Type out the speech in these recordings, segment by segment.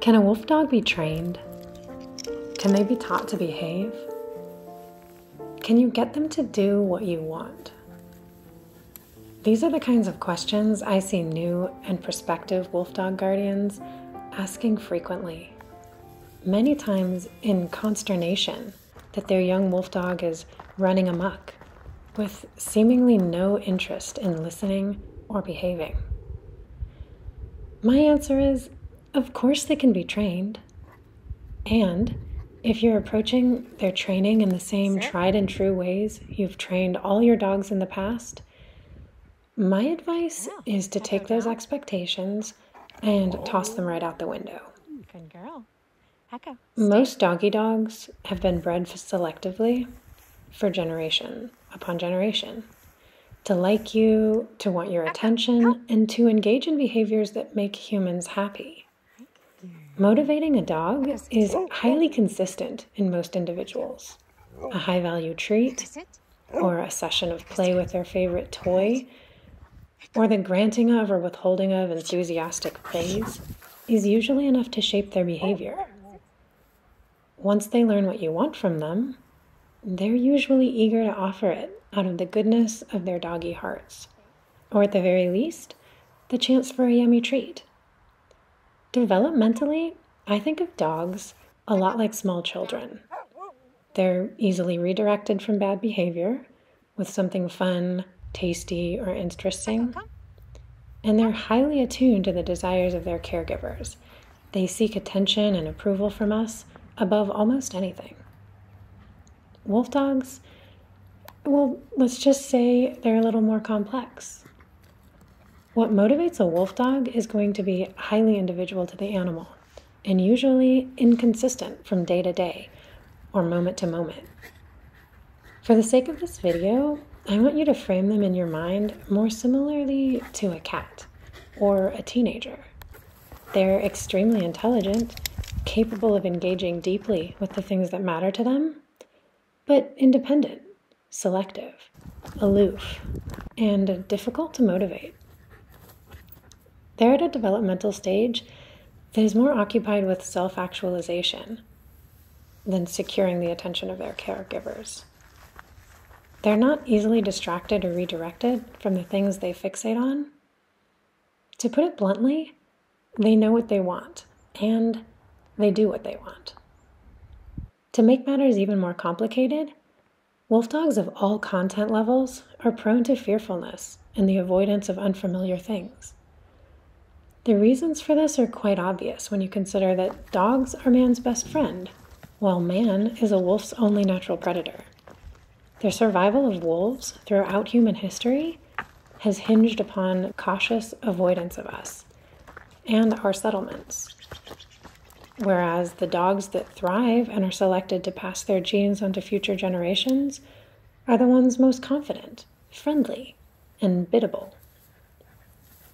Can a wolf dog be trained? Can they be taught to behave? Can you get them to do what you want? These are the kinds of questions I see new and prospective wolf dog guardians asking frequently, many times in consternation that their young wolf dog is running amok with seemingly no interest in listening or behaving. My answer is, of course they can be trained, and if you're approaching their training in the same tried and true ways you've trained all your dogs in the past, my advice is to take those expectations and toss them right out the window. Good girl. Echo. Most doggy dogs have been bred selectively for generation upon generation, to like you, to want your attention, and to engage in behaviors that make humans happy. Motivating a dog is highly consistent in most individuals. A high-value treat, or a session of play with their favorite toy, or the granting of or withholding of enthusiastic praise is usually enough to shape their behavior. Once they learn what you want from them, they're usually eager to offer it out of the goodness of their doggy hearts, or at the very least, the chance for a yummy treat. Developmentally, I think of dogs a lot like small children. They're easily redirected from bad behavior with something fun, tasty, or interesting, and they're highly attuned to the desires of their caregivers. They seek attention and approval from us above almost anything. Wolf dogs, well, let's just say they're a little more complex. What motivates a wolf dog is going to be highly individual to the animal, and usually inconsistent from day to day, or moment to moment. For the sake of this video, I want you to frame them in your mind more similarly to a cat, or a teenager. They're extremely intelligent, capable of engaging deeply with the things that matter to them, but independent, selective, aloof, and difficult to motivate. They're at a developmental stage that is more occupied with self-actualization than securing the attention of their caregivers. They're not easily distracted or redirected from the things they fixate on. To put it bluntly, they know what they want, and they do what they want. To make matters even more complicated, wolf dogs of all content levels are prone to fearfulness and the avoidance of unfamiliar things. The reasons for this are quite obvious when you consider that dogs are man's best friend, while man is a wolf's only natural predator. Their survival of wolves throughout human history has hinged upon cautious avoidance of us and our settlements, whereas the dogs that thrive and are selected to pass their genes onto future generations are the ones most confident, friendly, and biddable.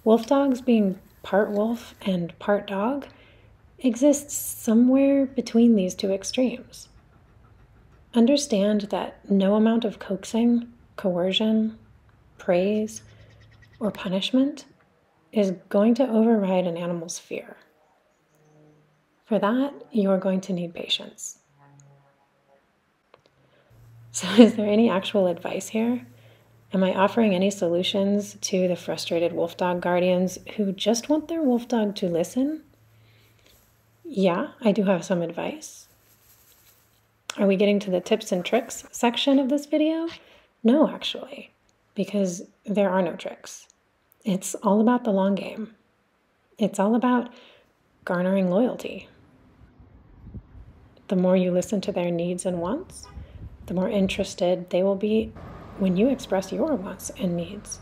Wolf dogs, being part wolf and part dog, exists somewhere between these two extremes. Understand that no amount of coaxing, coercion, praise, or punishment is going to override an animal's fear. For that, you are going to need patience. So is there any actual advice here? Am I offering any solutions to the frustrated wolf dog guardians who just want their wolf dog to listen? Yeah, I do have some advice. Are we getting to the tips and tricks section of this video? No, actually, because there are no tricks. It's all about the long game. It's all about garnering loyalty. The more you listen to their needs and wants, the more interested they will be when you express your wants and needs.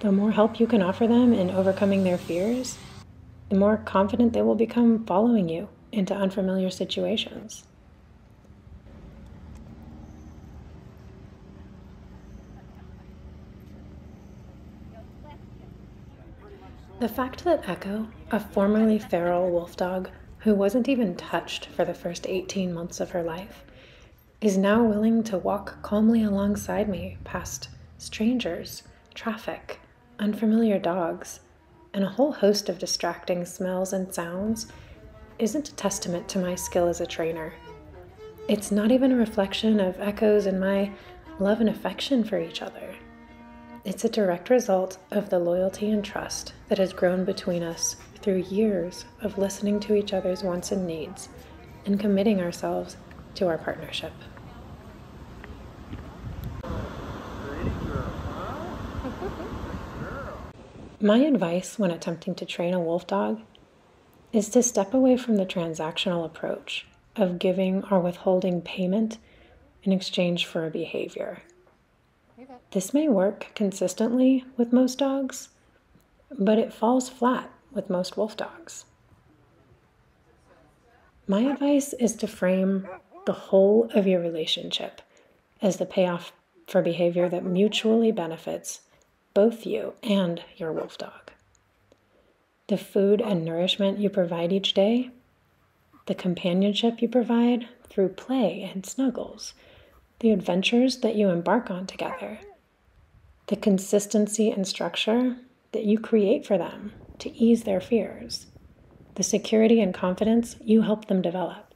The more help you can offer them in overcoming their fears, the more confident they will become following you into unfamiliar situations. The fact that Echo, a formerly feral wolf dog who wasn't even touched for the first 18 months of her life, is now willing to walk calmly alongside me past strangers, traffic, unfamiliar dogs, and a whole host of distracting smells and sounds isn't a testament to my skill as a trainer. It's not even a reflection of Echo's and my love and affection for each other. It's a direct result of the loyalty and trust that has grown between us through years of listening to each other's wants and needs and committing ourselves to our partnership. My advice when attempting to train a wolf dog is to step away from the transactional approach of giving or withholding payment in exchange for a behavior. This may work consistently with most dogs, but it falls flat with most wolf dogs. My advice is to frame the whole of your relationship as the payoff for behavior that mutually benefits both you and your wolf dog. The food and nourishment you provide each day, the companionship you provide through play and snuggles, the adventures that you embark on together, the consistency and structure that you create for them to ease their fears, the security and confidence you help them develop,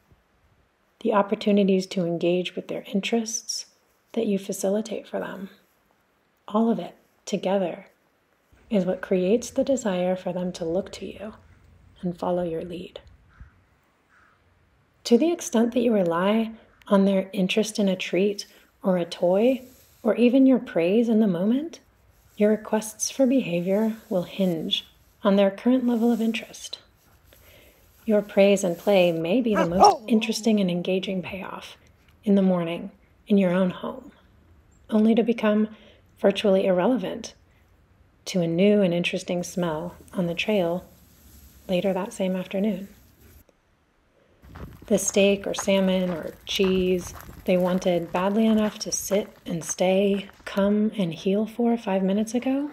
the opportunities to engage with their interests that you facilitate for them. All of it together is what creates the desire for them to look to you and follow your lead. To the extent that you rely on their interest in a treat or a toy, or even your praise in the moment, your requests for behavior will hinge on their current level of interest. Your praise and play may be the most interesting and engaging payoff in the morning in your own home, only to become virtually irrelevant to a new and interesting smell on the trail later that same afternoon. The steak or salmon or cheese they wanted badly enough to sit and stay, come and heal for 5 minutes ago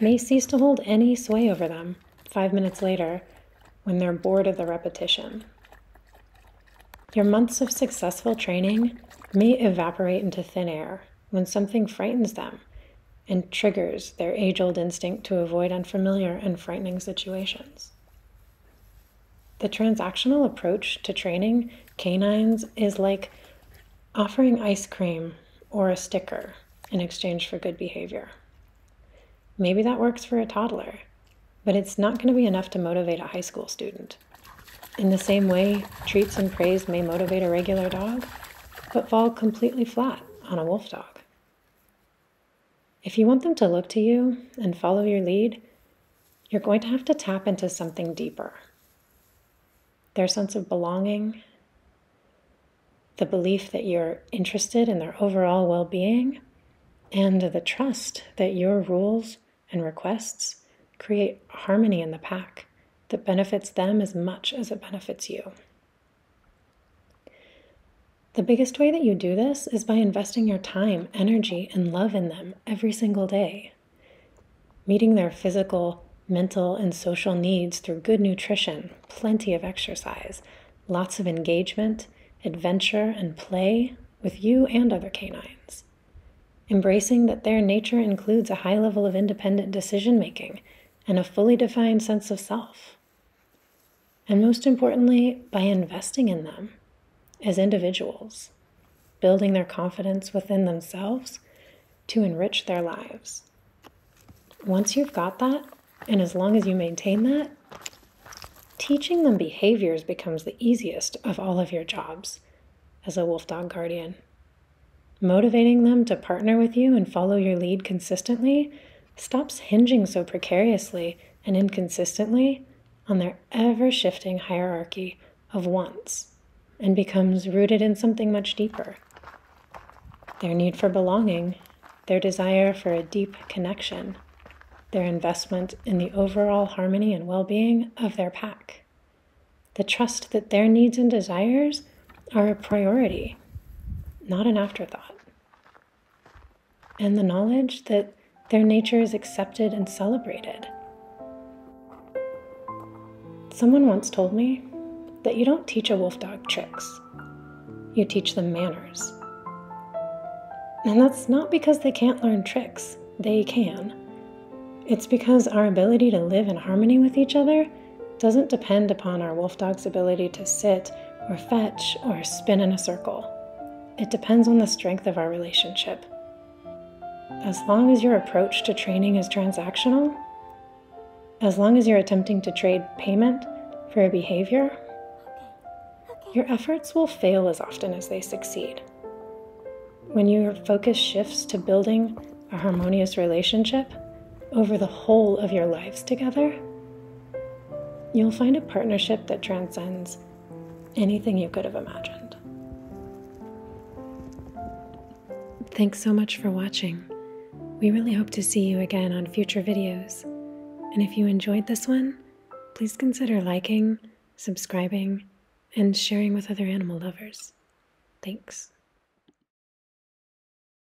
may cease to hold any sway over them 5 minutes later when they're bored of the repetition. Your months of successful training may evaporate into thin air when something frightens them and triggers their age-old instinct to avoid unfamiliar and frightening situations. The transactional approach to training canines is like offering ice cream or a sticker in exchange for good behavior. Maybe that works for a toddler, but it's not going to be enough to motivate a high school student. In the same way, treats and praise may motivate a regular dog, but fall completely flat on a wolf dog. If you want them to look to you and follow your lead, you're going to have to tap into something deeper. Their sense of belonging, the belief that you're interested in their overall well-being, and the trust that your rules and requests create harmony in the pack that benefits them as much as it benefits you. The biggest way that you do this is by investing your time, energy, and love in them every single day, meeting their physical, mental and social needs through good nutrition, plenty of exercise, lots of engagement, adventure, and play with you and other canines. Embracing that their nature includes a high level of independent decision-making and a fully defined sense of self. And most importantly, by investing in them as individuals, building their confidence within themselves to enrich their lives. Once you've got that, and as long as you maintain that, teaching them behaviors becomes the easiest of all of your jobs as a wolf dog guardian. Motivating them to partner with you and follow your lead consistently stops hinging so precariously and inconsistently on their ever-shifting hierarchy of wants and becomes rooted in something much deeper. Their need for belonging, their desire for a deep connection, their investment in the overall harmony and well-being of their pack, the trust that their needs and desires are a priority, not an afterthought, and the knowledge that their nature is accepted and celebrated. Someone once told me that you don't teach a wolf dog tricks, you teach them manners. And that's not because they can't learn tricks, they can. It's because our ability to live in harmony with each other doesn't depend upon our wolf dog's ability to sit or fetch or spin in a circle. It depends on the strength of our relationship. As long as your approach to training is transactional, as long as you're attempting to trade payment for a behavior, your efforts will fail as often as they succeed. When your focus shifts to building a harmonious relationship over the whole of your lives together, you'll find a partnership that transcends anything you could have imagined. Thanks so much for watching. We really hope to see you again on future videos. And if you enjoyed this one, please consider liking, subscribing, and sharing with other animal lovers. Thanks.